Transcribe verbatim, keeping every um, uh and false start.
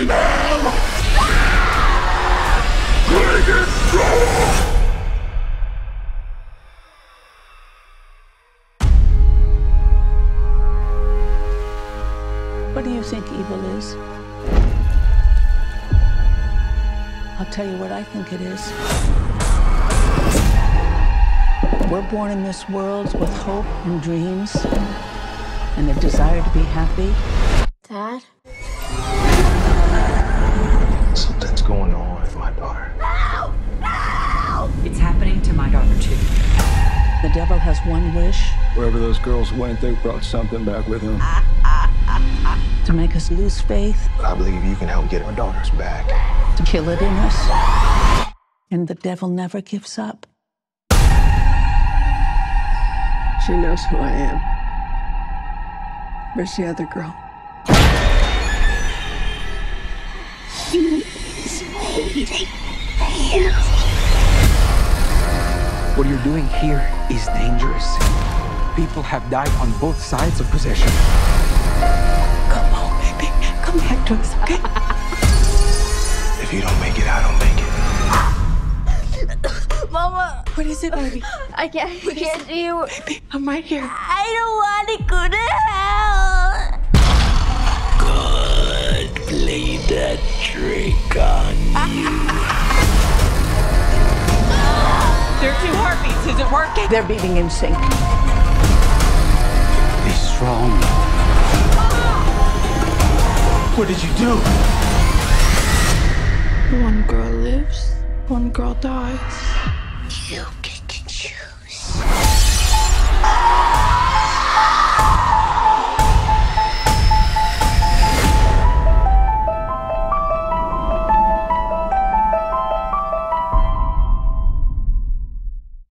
What do you think evil is? I'll tell you what I think it is. We're born in this world with hope and dreams and a desire to be happy. Dad? Something's going on with my daughter. No! No! It's happening to my daughter too. The devil has one wish. Wherever those girls went, they brought something back with them. I To make us lose faith. I believe you can help get our daughters back. To kill it in us. And the devil never gives up. She knows who I am. Where's the other girl? What you're doing here is dangerous. People have died on both sides of possession. Come back to us, okay? If you don't make it, I don't make it. Mama! What is it, baby? I can't, I can't do you. Baby, I'm right here. I don't want to go to hell. God, play that trick on you. There are two heartbeats. Is it working? They're beating in sync. Be strong. What did you do? One girl lives, one girl dies. You.